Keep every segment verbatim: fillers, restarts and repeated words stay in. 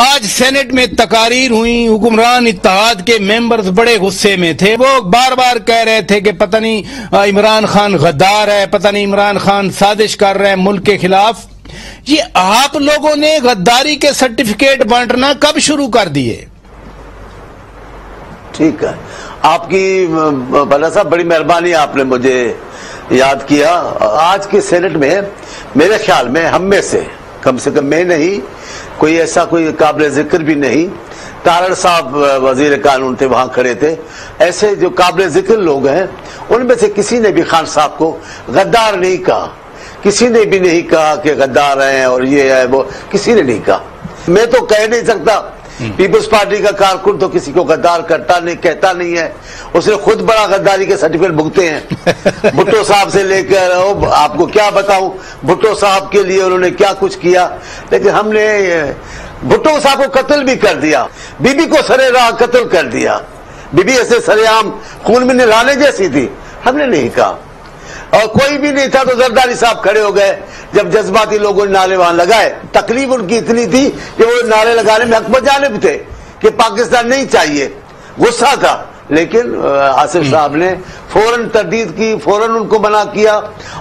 आज सेनेट में तकारीर हुई, हुक्मरान इत्तेहाद के मेंबर्स बड़े गुस्से में थे। वो बार बार कह रहे थे कि पता नहीं इमरान खान गद्दार है, पता नहीं इमरान खान साजिश कर रहे हैं मुल्क के खिलाफ। ये आप लोगों ने गद्दारी के सर्टिफिकेट बांटना कब शुरू कर दिए? ठीक है, आपकी भला साहब बड़ी मेहरबानी, आपने मुझे याद किया। आज के सेनेट में मेरे ख्याल में हम में से, कम से कम मैं नहीं, कोई ऐसा कोई काबिल जिक्र भी नहीं। तारड़ साहब वजीर कानून थे, वहां खड़े थे। ऐसे जो काबिल जिक्र लोग हैं उनमें से किसी ने भी खान साहब को गद्दार नहीं कहा, किसी ने भी नहीं कहा कि गद्दार हैं और ये है वो, किसी ने नहीं कहा। मैं तो कह नहीं सकता, पीपल्स पार्टी का कारकुन तो किसी को गद्दार करता नहीं, कहता नहीं है, उसने खुद बड़ा गद्दारी के सर्टिफिकेट भुगते हैं। भुट्टो साहब से लेकर आपको क्या बताऊं, भुट्टो साहब के लिए उन्होंने क्या कुछ किया, लेकिन हमने भुट्टो साहब को कत्ल भी कर दिया, बीबी को सरेआम कत्ल कर दिया। बीबी ऐसे सरेआम खून में नहलाने जैसी थी, हमने नहीं कहा। और कोई भी नहीं था तो जरदारी साहब खड़े हो गए जब जज्बाती लोगों ने नारे वहां लगाए। तकलीफ उनकी इतनी थी कि वो नारे लगाने में हक बजानिब थे कि पाकिस्तान नहीं चाहिए, गुस्सा था। लेकिन आसिफ साहब ने फौरन तरदीद की, फौरन उनको मना किया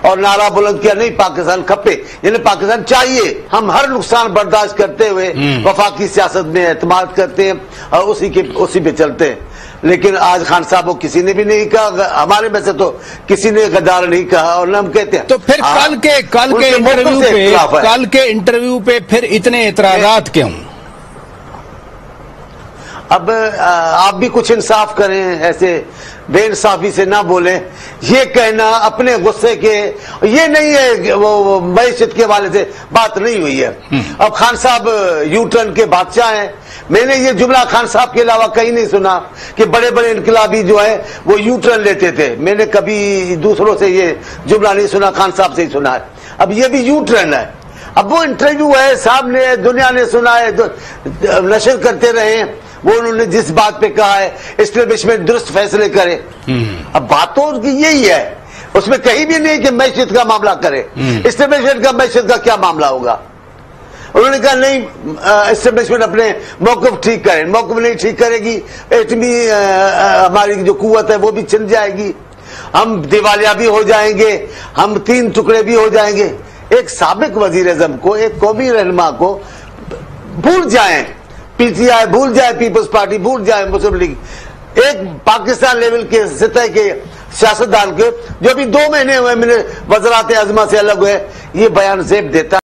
और नारा बुलंद किया, नहीं पाकिस्तान खपे, यानी पाकिस्तान चाहिए। हम हर नुकसान बर्दाश्त करते हुए वफाकी सियासत में एतमाद करते हैं और उसी के उसी पे चलते हैं। लेकिन आज खान साहब को किसी ने भी नहीं कहा, हमारे में से तो किसी ने गद्दार नहीं कहा और ना हम कहते हैं। तो फिर कल के कल के इंटरव्यू पे कल के इंटरव्यू पे फिर इतने एतराजात क्यों? अब आप भी कुछ इंसाफ करें, ऐसे बेइंसाफी से ना बोले। ये कहना अपने गुस्से के, ये नहीं है वो मैशत के वाले से बात नहीं हुई है। अब खान साहब यू टर्न के बादशाह हैं, मैंने ये जुमला खान साहब के अलावा कहीं नहीं सुना कि बड़े बड़े इनकलाबी जो है वो यू टर्न लेते थे। मैंने कभी दूसरों से ये जुमला नहीं सुना, खान साहब से ही सुना है। अब ये भी यू टर्न है। अब वो इंटरव्यू है, साहब ने दुनिया ने सुना है, नशर करते रहे वो, उन्होंने जिस बात पे कहा है एस्टेब्लिशमेंट दुरुस्त फैसले करे। अब बातों की यही है, उसमें कहीं भी नहीं कि मैशियत का मामला करे, एस्टेब्लिशमेंट का मैशियत का क्या मामला होगा। उन्होंने कहा नहीं एस्टेब्लिशमेंट अपने मौकफ ठीक करे, मौकफ नहीं ठीक करेगी एटमी हमारी जो कुवत है वो भी छिन जाएगी, हम दिवालिया भी हो जाएंगे, हम तीन टुकड़े भी हो जाएंगे। एक साबिक वजीर आजम को, एक कौमी रहनुमा को भूल जाए, पीसीआई भूल जाए, पीपल्स पार्टी भूल जाए, मुस्लिम लीग, एक पाकिस्तान लेवल के सतह के सियासतदान के जो अभी दो महीने हुए मैंने वज़रात आज़मा से अलग हुए, ये बयान ज़ेब देता है।